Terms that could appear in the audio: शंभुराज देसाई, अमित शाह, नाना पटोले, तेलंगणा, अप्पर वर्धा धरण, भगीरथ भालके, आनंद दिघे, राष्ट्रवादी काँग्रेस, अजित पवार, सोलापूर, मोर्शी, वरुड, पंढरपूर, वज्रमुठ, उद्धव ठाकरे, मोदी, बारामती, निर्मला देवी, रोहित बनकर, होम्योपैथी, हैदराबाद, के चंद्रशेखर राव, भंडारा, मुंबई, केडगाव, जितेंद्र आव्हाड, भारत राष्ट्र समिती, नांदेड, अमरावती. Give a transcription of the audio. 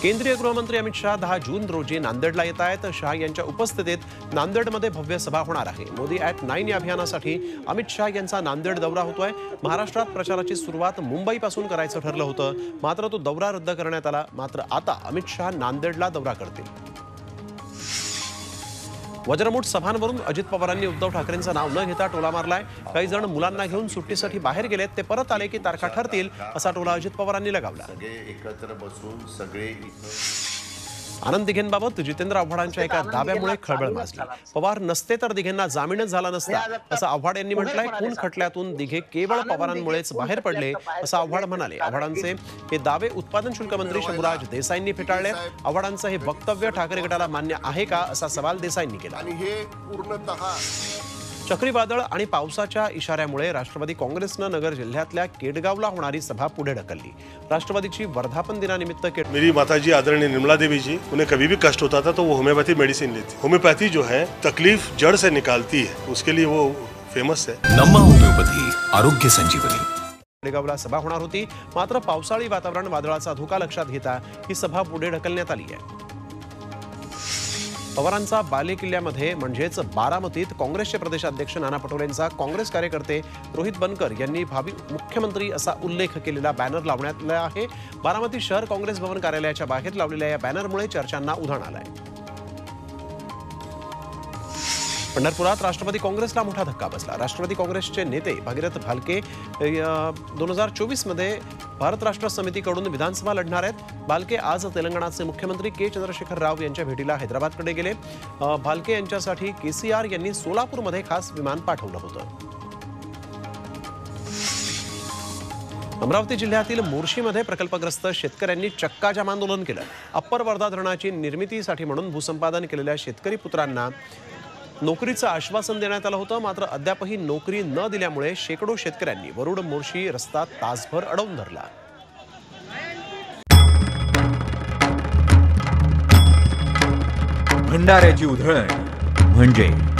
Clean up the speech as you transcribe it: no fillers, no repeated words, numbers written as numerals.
केंद्रीय गृहमंत्री अमित शाह 10 जून रोजी नांदेडला येत आहेत। शाह यांच्या उपस्थितीत नांदेडमध्ये भव्य सभा होणार आहे। मोदी ॲट 9 या अभियानासाठी अमित शाह यांचा नांदेड दौरा होतोय। महाराष्ट्रात प्रचाराची सुरुवात मुंबईपासून करायचं ठरलं होतं, मात्र तो दौरा रद्द करण्यात आला। मात्र आता अमित शाह नांदेडला दौरा करतील। वज्रमुठ सभांवरून अजित पवारांनी उद्धव ठाकरेंचं नाव न घेता टोला मारलाय। काही जण मुलांना घेऊन सुट्टीसाठी बाहेर गेलेत, ते परत आले की तारखा ठरतील असा टोला अजित पवारांनी लगावला। आनंद दिघेंबाबत जितेंद्र आव्हाडांच्या एका दाव्यामुळे खळबळ माजली। पवार नसते तर दिघेंना जामीनच झाला नसता असं आव्हाड यांनी म्हटलंय। खून खटल्यातून दिघे केवळ पवारांमुळेच बाहेर पडले असं आव्हाड म्हणाले। आव्हाडांचे हे दावे उत्पादन शुल्क मंत्री शंभुराज देसाईंनी फेटाळले। आव्हाडांचं हे वक्तव्य ठाकरे गटाला मान्य आहे का असा सवाल देसाईंनी केला। चक्रीवादळ आणि पावसाच्या इशाऱ्यामुळे राष्ट्रवादी काँग्रेसने नगर जिल्ह्यातल्या केडगावला होणारी सभा पुढे ढकलली। राष्ट्रवादीची वर्धापन दिनानिमित्त मेरी माताजी आदरणीय निर्मला देवी जी, उन्हें कभी भी कष्ट होता था तो वो होम्योपैथी मेडिसिन लेती। होम्योपैथी जो है तकलीफ जड़ से निकालती है, उसके लिए वो फेमस है। नम्मा होम्योपैथी आरोग्य संजीवनी। केडगावला सभा होणार होती, मात्र पावसाळी वातावरण वादळाचा धोका लक्षात घेता ही सभा पुढे ढकलण्यात आली आहे। पवारांचा बालेकिल्ल्यामध्ये म्हणजेच बारामतीत काँग्रेसचे प्रदेशाध्यक्ष नाना पटोलेंचा काँग्रेस कार्यकर्ते रोहित बनकर यांनी भावी मुख्यमंत्री असा उल्लेख केलेला बॅनर लावण्यात आला आहे। बारामती शहर काँग्रेस भवन कार्यालयाच्या बाहेर लावलेल्या या बॅनरमुळे चर्चांना उधाण आलं आहे। पंढरपुरात राष्ट्रवादी काँग्रेसला मोठा धक्का बसला। राष्ट्रवादी काँग्रेसचे नेते भगीरथ भालके 2024 मध्ये भारत राष्ट्र समितीकडून विधानसभा लढणार आहेत। भालके आज तेलंगणाचे मुख्यमंत्री के चंद्रशेखर राव यांच्या भेटीला हैदराबादकडे गेले। भालके यांच्यासाठी केसीआर यांनी सोलापूरमध्ये खास विमान पाठवलं होतं। अमरावती जिल्ह्यातील मोर्शीमध्ये प्रकल्पग्रस्त शेतकऱ्यांनी चक्काजाम आंदोलन केलं। अप्पर वर्धा धरणाची निर्मितीसाठी म्हणून भूसंपादन केलेल्या शेतकरी पुत्रांना नोकरीचं आश्वासन देण्यात आलं होतं, मात्र अद्यापही नोकरी न दिल्यामुळे शेकडो शेतकऱ्यांनी वरुड मोर्शी रस्ता तासभर अडवून धरला। भंडाऱ्याची उधळण म्हणजे